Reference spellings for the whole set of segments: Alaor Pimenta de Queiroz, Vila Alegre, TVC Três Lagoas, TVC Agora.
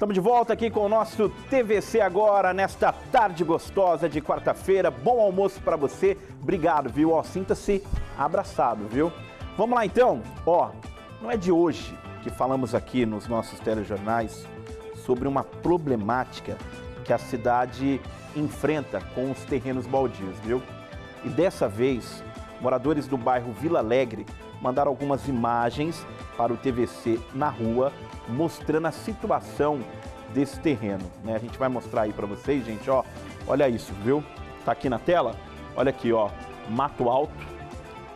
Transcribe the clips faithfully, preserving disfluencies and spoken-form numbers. Estamos de volta aqui com o nosso T V C Agora, nesta tarde gostosa de quarta-feira. Bom almoço para você. Obrigado, viu? Ó, sinta-se abraçado, viu? Vamos lá, então. Ó, não é de hoje que falamos aqui nos nossos telejornais sobre uma problemática que a cidade enfrenta com os terrenos baldios, viu? E dessa vez, moradores do bairro Vila Alegre mandaram algumas imagens para o T V C na rua, mostrando a situação desse terreno, né? A gente vai mostrar aí para vocês, gente, ó. Olha isso, viu? Tá aqui na tela. Olha aqui, ó. Mato alto.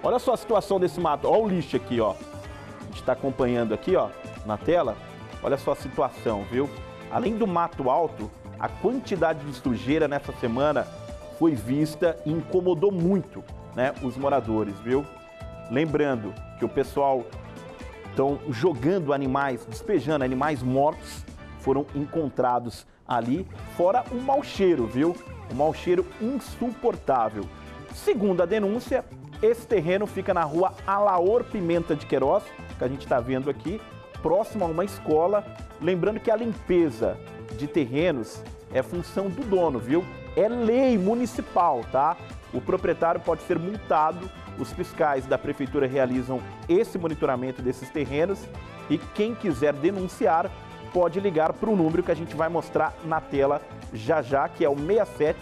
Olha só a situação desse mato. Ó o lixo aqui, ó. A gente tá acompanhando aqui, ó, na tela. Olha só a situação, viu? Além do mato alto, a quantidade de sujeira nessa semana foi vista e incomodou muito, né, os moradores, viu? Lembrando que o pessoal estão jogando animais, despejando animais mortos, foram encontrados ali, fora o mau cheiro, viu? Um mau cheiro insuportável. Segundo a denúncia, esse terreno fica na rua Alaor Pimenta de Queiroz, que a gente está vendo aqui, próximo a uma escola. Lembrando que a limpeza de terrenos é função do dono, viu? É lei municipal, tá? O proprietário pode ser multado. Os fiscais da prefeitura realizam esse monitoramento desses terrenos e quem quiser denunciar pode ligar para o número que a gente vai mostrar na tela já já, que é o seis sete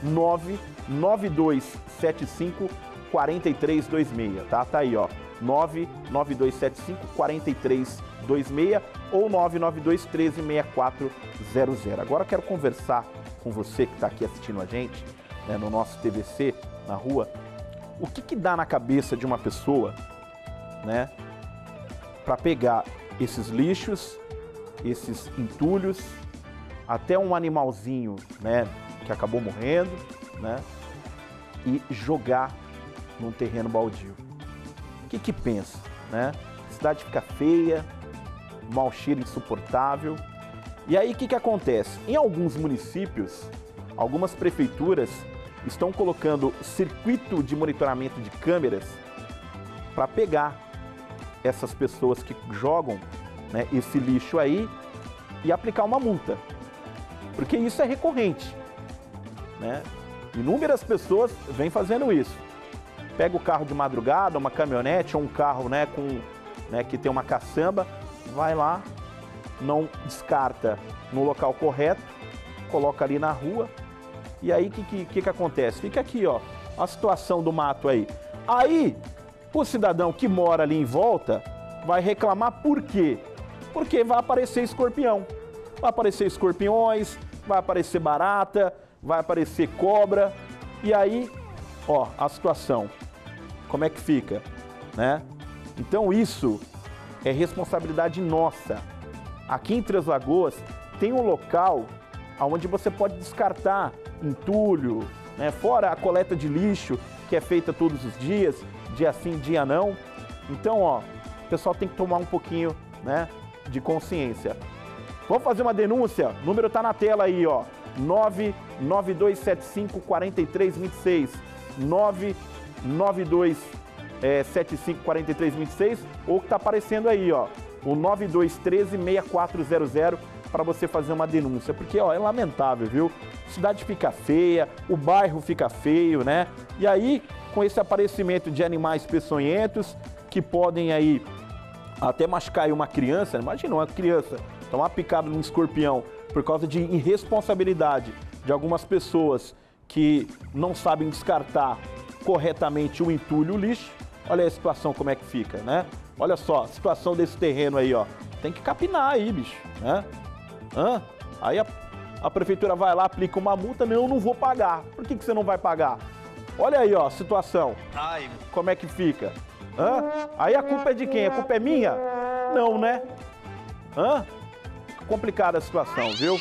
nove nove dois sete cinco quatro três dois seis, tá? Tá aí, ó, nove nove dois sete cinco quatro três dois seis ou nove nove dois um três seis quatro zero zero. Agora eu quero conversar com você que está aqui assistindo a gente, né, no nosso T V C na rua. O que que dá na cabeça de uma pessoa, né, para pegar esses lixos, esses entulhos, até um animalzinho, né, que acabou morrendo, né, e jogar num terreno baldio? O que que pensa, né? A cidade fica feia, mau cheiro insuportável. E aí o que que acontece? Em alguns municípios, algumas prefeituras estão colocando circuito de monitoramento de câmeras para pegar essas pessoas que jogam, né, esse lixo aí e aplicar uma multa. Porque isso é recorrente, né? Inúmeras pessoas vêm fazendo isso. Pega o carro de madrugada, uma caminhonete ou um carro, né, com, né, que tem uma caçamba, vai lá, não descarta no local correto, coloca ali na rua. E aí, o que, que, que, que acontece? Fica aqui, ó, a situação do mato aí. Aí, o cidadão que mora ali em volta vai reclamar por quê? Porque vai aparecer escorpião. Vai aparecer escorpiões, vai aparecer barata, vai aparecer cobra. E aí, ó, a situação. Como é que fica, né? Então, isso é responsabilidade nossa. Aqui em Três Lagoas tem um local onde você pode descartar entulho, né? Fora a coleta de lixo que é feita todos os dias, dia sim, dia não. Então, ó, o pessoal tem que tomar um pouquinho, né, de consciência. Vamos fazer uma denúncia? O número tá na tela aí, ó, nove nove dois sete cinco quatro três dois seis, nove nove dois sete cinco quatro três dois seis, ou que tá aparecendo aí, ó, o nove dois um três seis quatro zero zero, para você fazer uma denúncia, porque, ó, é lamentável, viu? A cidade fica feia, o bairro fica feio, né? E aí, com esse aparecimento de animais peçonhentos, que podem aí até machucar aí uma criança, imagina uma criança tomar picada num escorpião por causa de irresponsabilidade de algumas pessoas que não sabem descartar corretamente o entulho, o lixo. Olha a situação como é que fica, né? Olha só, a situação desse terreno aí, ó. Tem que capinar aí, bicho, né? Hã? Aí a, a prefeitura vai lá, aplica uma multa, não, eu não vou pagar. Por que que você não vai pagar? Olha aí, ó, a situação. Ai. Como é que fica? Hã? Aí a culpa é de quem? A culpa é minha? Não, né? Hã? Complicada a situação, viu?